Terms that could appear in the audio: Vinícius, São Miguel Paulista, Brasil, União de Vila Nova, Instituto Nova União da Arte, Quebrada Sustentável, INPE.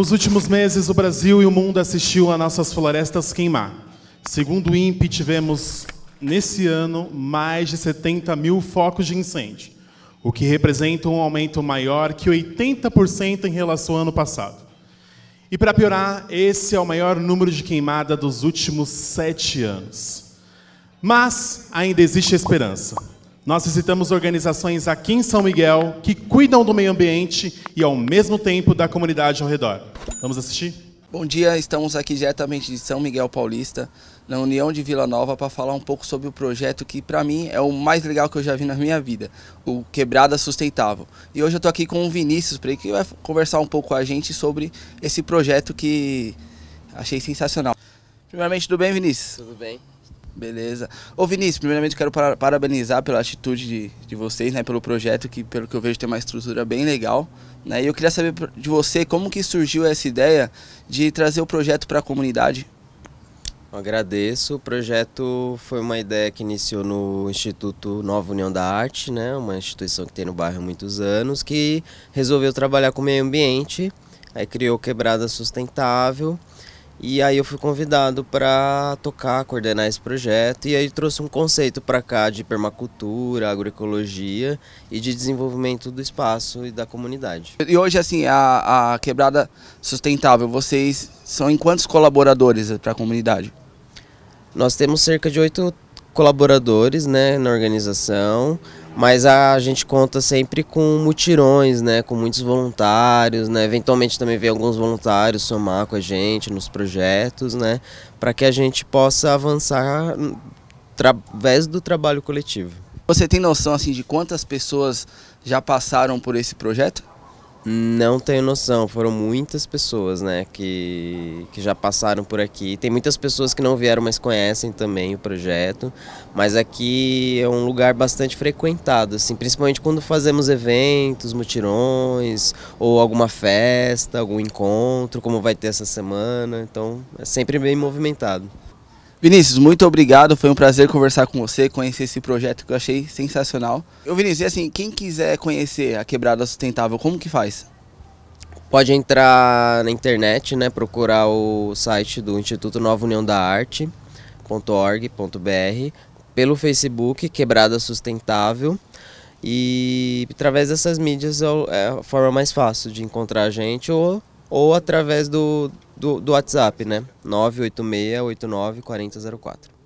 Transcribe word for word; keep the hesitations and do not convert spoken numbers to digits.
Nos últimos meses, o Brasil e o mundo assistiu a nossas florestas queimar. Segundo o INPE, tivemos, nesse ano, mais de setenta mil focos de incêndio, o que representa um aumento maior que oitenta por cento em relação ao ano passado. E, para piorar, esse é o maior número de queimada dos últimos sete anos. Mas ainda existe esperança. Nós visitamos organizações aqui em São Miguel que cuidam do meio ambiente e, ao mesmo tempo, da comunidade ao redor. Vamos assistir? Bom dia, estamos aqui diretamente de São Miguel Paulista, na União de Vila Nova, para falar um pouco sobre o projeto que, para mim, é o mais legal que eu já vi na minha vida, o Quebrada Sustentável. E hoje eu estou aqui com o Vinícius, que vai conversar um pouco com a gente sobre esse projeto que achei sensacional. Primeiramente, tudo bem, Vinícius? Tudo bem. Beleza. Ô Vinícius, primeiramente quero par parabenizar pela atitude de, de vocês, né, pelo projeto que, pelo que eu vejo, tem uma estrutura bem legal, né? E eu queria saber de você como que surgiu essa ideia de trazer o projeto para a comunidade. Eu agradeço. O projeto foi uma ideia que iniciou no Instituto Nova União da Arte, né, uma instituição que tem no bairro há muitos anos, que resolveu trabalhar com o meio ambiente, aí criou Quebrada Sustentável. E aí eu fui convidado para tocar, coordenar esse projeto, e aí trouxe um conceito para cá de permacultura, agroecologia e de desenvolvimento do espaço e da comunidade. E hoje, assim, a, a Quebrada Sustentável, vocês são em quantos colaboradores para a comunidade? Nós temos cerca de oito colaboradores, né, na organização, mas a gente conta sempre com mutirões, né, com muitos voluntários, né, eventualmente também vem alguns voluntários somar com a gente nos projetos, né, para que a gente possa avançar através do trabalho coletivo. Você tem noção, assim, de quantas pessoas já passaram por esse projeto? Não tenho noção, foram muitas pessoas, né, que, que já passaram por aqui. Tem muitas pessoas que não vieram, mas conhecem também o projeto. Mas aqui é um lugar bastante frequentado, assim, principalmente quando fazemos eventos, mutirões, ou alguma festa, algum encontro, como vai ter essa semana. Então é sempre bem movimentado. Vinícius, muito obrigado, foi um prazer conversar com você, conhecer esse projeto que eu achei sensacional. Eu, Vinícius, e assim, quem quiser conhecer a Quebrada Sustentável, como que faz? Pode entrar na internet, né, procurar o site do Instituto Nova União da Arte ponto org ponto br, pelo Facebook Quebrada Sustentável, e através dessas mídias é a forma mais fácil de encontrar a gente, ou, ou através do... Do, do WhatsApp, né? nove oito seis, oito nove, quatro zero zero quatro.